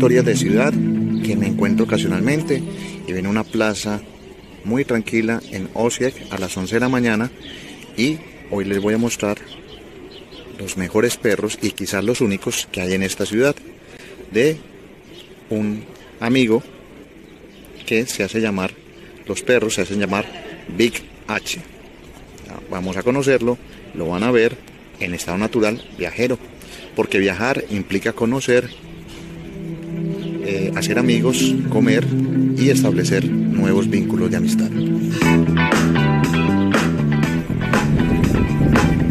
historias de ciudad que me encuentro ocasionalmente, y vine a una plaza muy tranquila en Osijek a las 11 de la mañana y hoy les voy a mostrar los mejores perros y quizás los únicos que hay en esta ciudad, de un amigo que se hace llamar, los perros se hacen llamar Big H. Vamos a conocerlo, lo van a ver en Estado Natural Viajero, porque viajar implica conocer, hacer amigos, comer y establecer nuevos vínculos de amistad.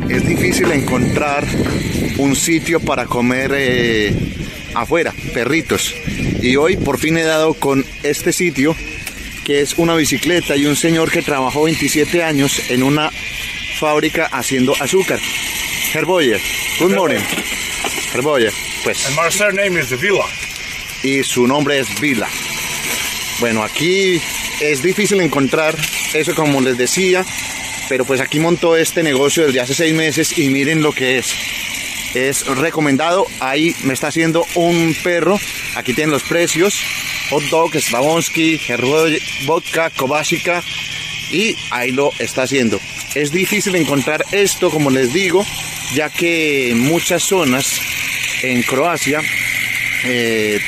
Es difícil encontrar un sitio para comer afuera, perritos, y hoy por fin he dado con este sitio, que es una bicicleta y un señor que trabajó 27 años en una fábrica haciendo azúcar. Hrvoje, good morning. Hrvoje, pues. And my surname is Vila. Y su nombre es Vila. Bueno, aquí es difícil encontrar eso, como les decía, pero pues aquí montó este negocio desde hace 6 meses y miren lo que es. Es recomendado. Ahí me está haciendo un perro. Aquí tienen los precios: hot dog, Slavonski, Hrvoje, vodka, Kovacica, y ahí lo está haciendo. Es difícil encontrar esto, como les digo, ya que muchas zonas en Croacia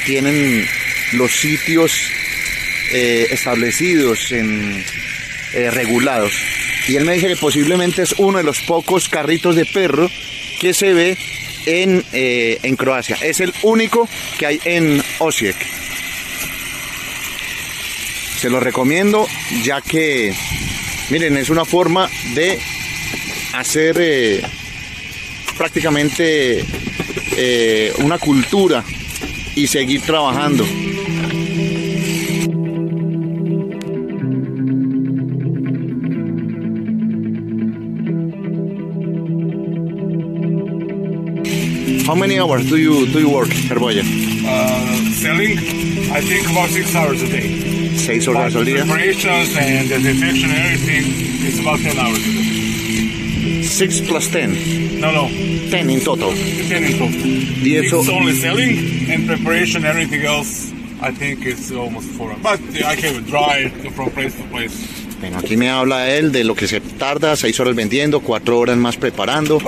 tienen los sitios establecidos, regulados. Y él me dice que posiblemente es uno de los pocos carritos de perro que se ve en Croacia. Es el único que hay en Osijek. Se lo recomiendo, ya que, miren, es una forma de hacer prácticamente una cultura y seguir trabajando. How many hours do you work, Hrvoje? Selling, I think about 6 hours a day. 6 hours a day. Preparations and desinfection and everything, it's about 10 hours a day. 6 plus 10. No. 10 in total. 10 in total. It's only selling and preparation. Everything else, I think it's almost 4 hours. But I can drive from place to place. Bueno, aquí me habla él de lo que se tarda, 6 horas vendiendo, 4 horas más preparando.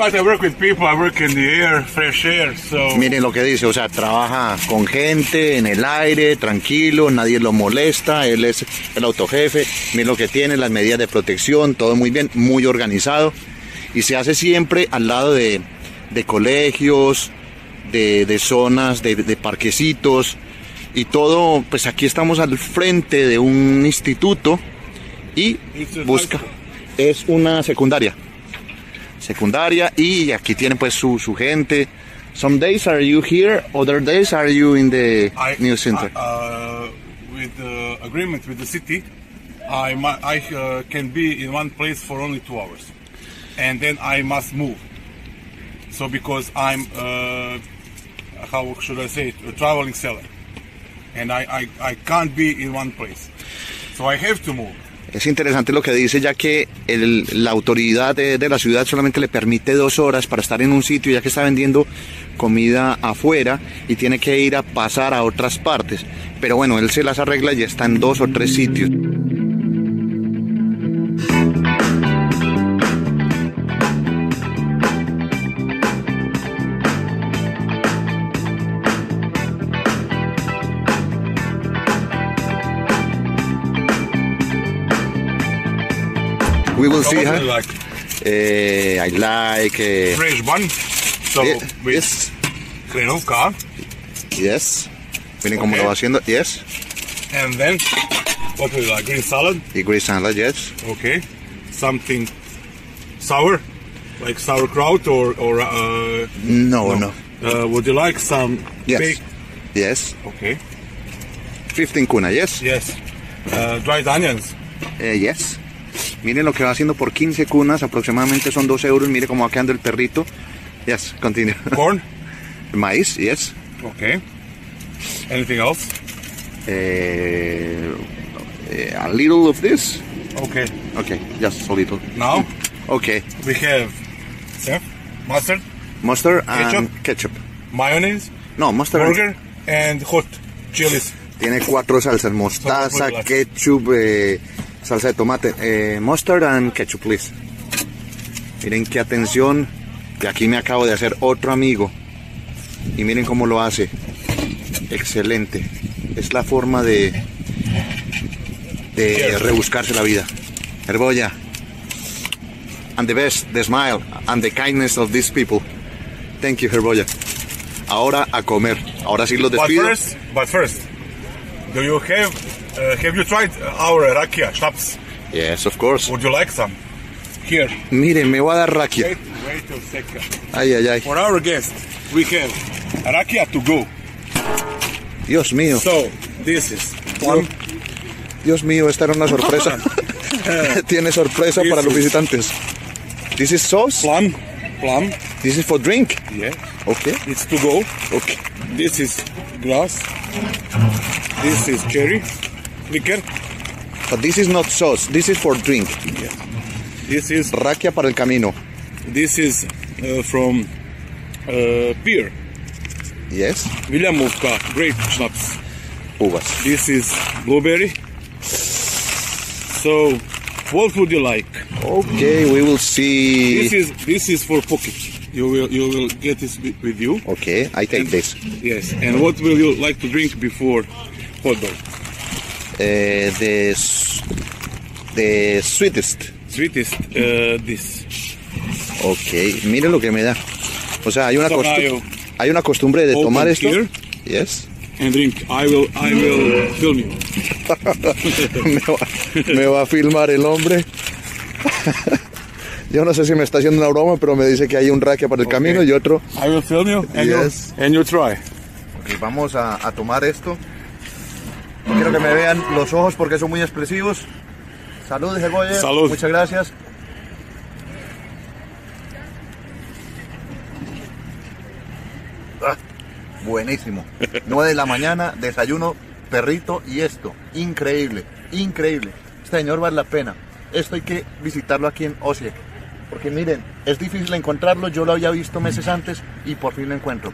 Miren lo que dice, o sea, trabaja con gente, en el aire, tranquilo, nadie lo molesta, él es el autojefe. Miren lo que tiene, las medidas de protección, todo muy bien, muy organizado. Y se hace siempre al lado de colegios, de zonas, de parquecitos. Y todo, pues aquí estamos al frente de un instituto. Y busca, es una secundaria, y aquí tienen pues su gente. Some days are you here, other days are you in the new center? With the agreement with the city, I can be in one place for only 2 hours, and then I must move. So because I'm, how should I say it, a traveling seller, and I can't be in one place, so I have to move. Es interesante lo que dice, ya que la autoridad de la ciudad solamente le permite 2 horas para estar en un sitio, ya que está vendiendo comida afuera y tiene que ir a pasar a otras partes. Pero bueno, él se las arregla y está en 2 o 3 sitios. We will see her. I like fresh bun. So yes, Williamovka. Yes. Miren cómo lo va haciendo. Yes. And then what we like? Green salad. The green salad, yes. Okay. Something sour, like sauerkraut or. No. Would you like some? Yes. Baked? Yes. Okay. 15 kuna, yes. Yes. Dried onions. Yes. Miren lo que va haciendo por 15 kunas, aproximadamente son 2 euros. Mire cómo va quedando el perrito. Yes, continue. Corn. Maíz, yes. Okay. Anything else? A little of this. Okay. Okay, just a little. Now? Okay. We have mustard. Mustard and ketchup. Mayonnaise? No, mustard. Burger. and hot chilies. Tiene 4 salsas, mostaza, ketchup, salsa de tomate, mustard and ketchup, please. Miren qué atención, que aquí me acabo de hacer otro amigo. Y miren cómo lo hace. Excelente. Es la forma de rebuscarse la vida. Hrvoje, and the best, the smile and the kindness of these people. Thank you, Hrvoje. Ahora a comer. Ahora sí los despido. But first, do you have you tried our rakia, schnapps? Yes, of course. Would you like some? Here. Miren, me voy a dar rakia. Wait a second. Ay, ay, ay. For our guest, we have rakia to go. Dios mío. So, this is one. Dios mío, esta era una sorpresa. Tiene sorpresa para los visitantes. This is sauce. Plum. This is for drink. Yeah. Okay. It's to go. Okay. This is glass. This is cherry liquor. But this is not sauce. This is for drink. Yeah. This is rakia para el camino. This is from beer. Yes. Williamovka, grape schnapps. Uvas. This is blueberry. So, what would you like? Okay, we will see. This is for pocket. You will get this with you. Okay, I take this. Yes. And what will you like to drink before hot dog? The sweetest. Sweetest. This. Okay. Mire lo que me da. O sea, hay una costumbre de tomar esto. Here. Yes. And drink. I will film you. me va a filmar el hombre. Yo no sé si me está haciendo una broma, pero me dice que hay un rakia para el camino y otro. I will film you and, yes. you try. Okay, vamos a tomar esto. No quiero que me vean los ojos porque son muy expresivos. Salud, Hrvoje. Salud. Muchas gracias. Buenísimo. 9 de la mañana, desayuno, perrito y esto. Increíble, increíble. Este señor vale la pena. Esto hay que visitarlo aquí en Osijek. Porque miren, es difícil encontrarlo. Yo lo había visto meses antes y por fin lo encuentro.